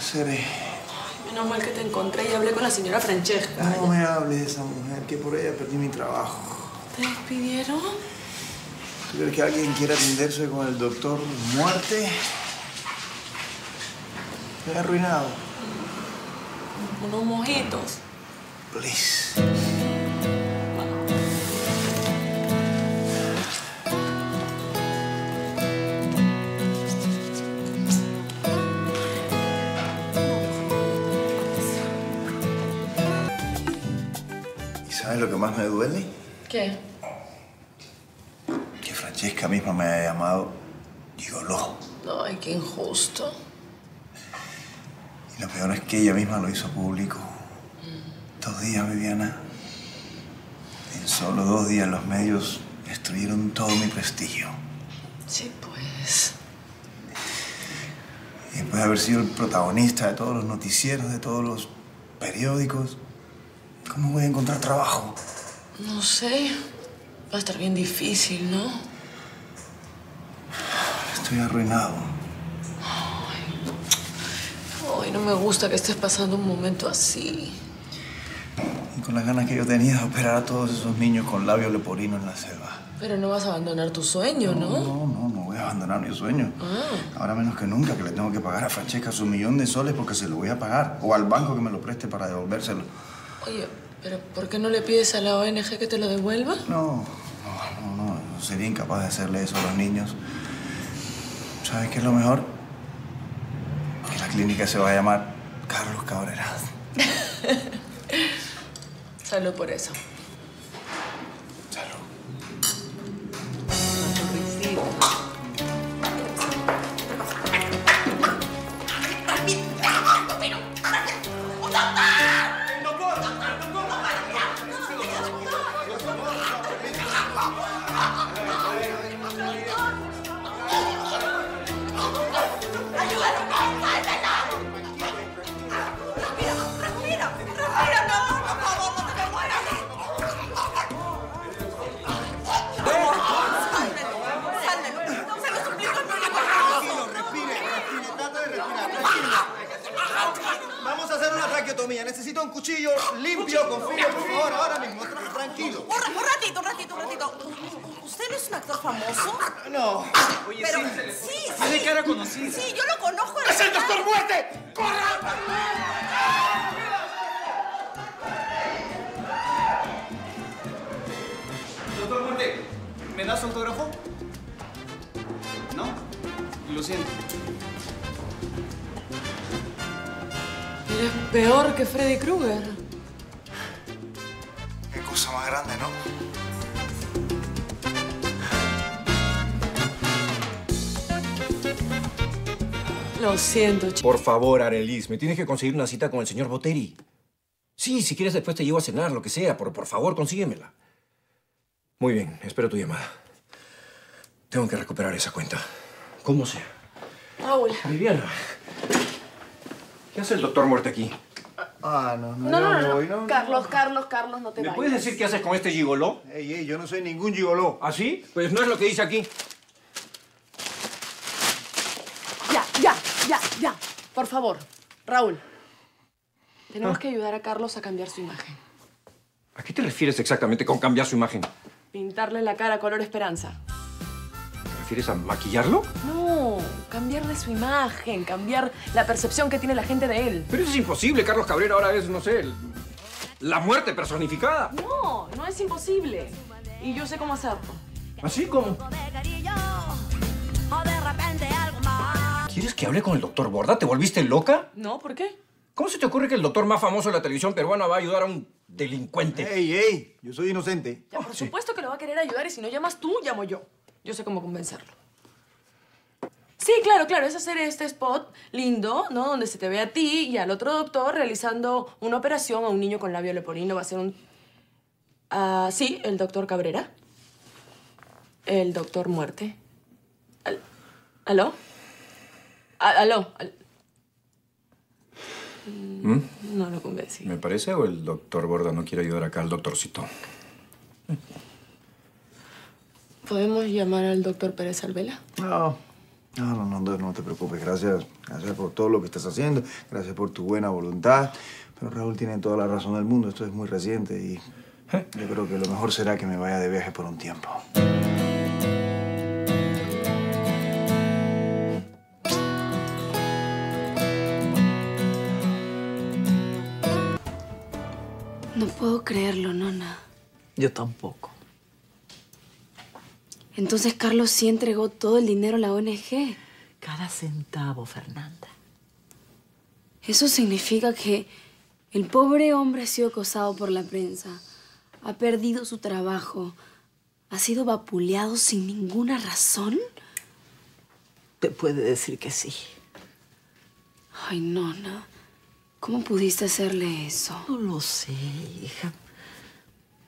Seré. Menos mal que te encontré y hablé con la señora Francesca. No me hables de esa mujer, que por ella perdí mi trabajo. ¿Te despidieron? ¿Tú crees que alguien quiere atenderse con el doctor Muerte? Me he arruinado. Unos mojitos. Please. ¿Sabes lo que más me duele? ¿Qué? Que Francesca misma me haya llamado gigoló. Ay, qué injusto. Y lo peor es que ella misma lo hizo público. 2 días, Viviana. En solo 2 días los medios destruyeron todo mi prestigio. Sí, pues. Y después de haber sido el protagonista de todos los noticieros, de todos los periódicos, ¿cómo voy a encontrar trabajo? No sé. Va a estar bien difícil, ¿no? Estoy arruinado. Ay, no me gusta que estés pasando un momento así. Y con las ganas que yo tenía de operar a todos esos niños con labio leporino en la selva. Pero no vas a abandonar tu sueño, ¿no? No voy a abandonar mi sueño. Ah. Ahora menos que nunca, que le tengo que pagar a Francesca su $1.000.000 porque se lo voy a pagar. O al banco que me lo preste para devolvérselo. Oye, ¿pero por qué no le pides a la ONG que te lo devuelva? No. Sería incapaz de hacerle eso a los niños. ¿Sabes qué es lo mejor? Que la clínica se va a llamar Carlos Cabrera. Salud por eso. Necesito un cuchillo limpio, con filo, por favor, ahora mismo, tranquilo. Un ratito. ¿Usted no es un actor famoso? No. Oye, pero, sí. ¿Tiene cara conocida? Sí, yo lo conozco. ¡Es el doctor Muerte! ¡Corra! Doctor Muerte, ¿me das autógrafo? ¿No? Lo siento. Eres peor que Freddy Krueger. Qué cosa más grande, ¿no? Lo siento, chico. Por favor, Arelis, me tienes que conseguir una cita con el señor Boteri. Sí, si quieres después te llevo a cenar, lo que sea, pero por favor, consíguemela. Muy bien, espero tu llamada. Tengo que recuperar esa cuenta. ¿Cómo sea? Raúl. Viviana. ¿Qué hace el doctor Muerte aquí? No. Carlos, no te vayas. ¿Me puedes decir qué haces con este gigoló? Ey, yo no soy ningún gigoló. ¿Ah, sí? Pues no es lo que dice aquí. Ya. Por favor, Raúl. Tenemos que ayudar a Carlos a cambiar su imagen. ¿A qué te refieres exactamente con cambiar su imagen? Pintarle la cara color esperanza. ¿Te refieres a maquillarlo? No, cambiarle su imagen, cambiar la percepción que tiene la gente de él. Pero eso es imposible. Carlos Cabrera ahora es, no sé, la muerte personificada. No es imposible. Y yo sé cómo hacerlo. ¿Así cómo? ¿Quieres que hable con el doctor Borda? ¿Te volviste loca? No, ¿por qué? ¿Cómo se te ocurre que el doctor más famoso de la televisión peruana va a ayudar a un delincuente? ¡Ey! Yo soy inocente. Ya, por supuesto que lo va a querer ayudar y si no llamas tú, llamo yo. Yo sé cómo convencerlo. Sí, claro. Es hacer este spot lindo, ¿no? Donde se te ve a ti y al otro doctor realizando una operación a un niño con labio leporino. Va a ser un... sí, el doctor Cabrera. El doctor Muerte. ¿Aló? ¿Aló? No lo convencí. ¿Me parece o el doctor Borda no quiere ayudar acá al doctorcito? ¿Podemos llamar al doctor Pérez Arvela? No, No te preocupes. Gracias por todo lo que estás haciendo. Gracias por tu buena voluntad. Pero Raúl tiene toda la razón del mundo. Esto es muy reciente y yo creo que lo mejor será que me vaya de viaje por un tiempo. No puedo creerlo, Nona. Yo tampoco. Entonces Carlos sí entregó todo el dinero a la ONG. Cada centavo, Fernanda. Eso significa que el pobre hombre ha sido acosado por la prensa, ha perdido su trabajo, ha sido vapuleado sin ninguna razón. Te puede decir que sí. Ay, Nona. ¿Cómo pudiste hacerle eso? No lo sé, hija.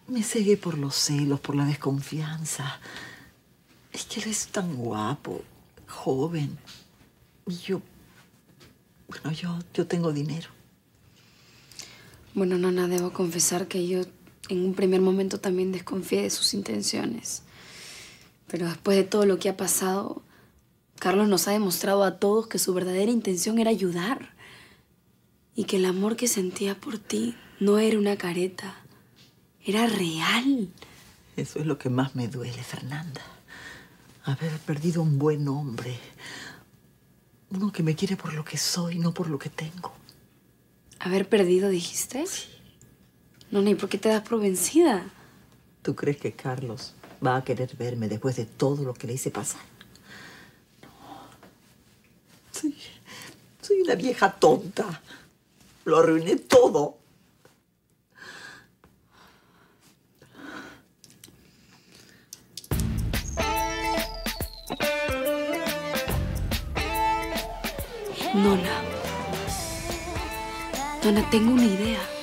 Me cegué por los celos, por la desconfianza. Es que él es tan guapo, joven. Y yo... Bueno, yo tengo dinero. Bueno, Nona, debo confesar que yo en un primer momento también desconfié de sus intenciones. Pero después de todo lo que ha pasado, Carlos nos ha demostrado a todos que su verdadera intención era ayudar. Y que el amor que sentía por ti no era una careta, era real. Eso es lo que más me duele, Fernanda. Haber perdido un buen hombre. Uno que me quiere por lo que soy, no por lo que tengo. ¿Haber perdido, dijiste? Sí. No, ni por qué te das por vencida. ¿Tú crees que Carlos va a querer verme después de todo lo que le hice pasar? No. Soy una vieja tonta. Lo arruiné todo. Nona. Nona, tengo una idea.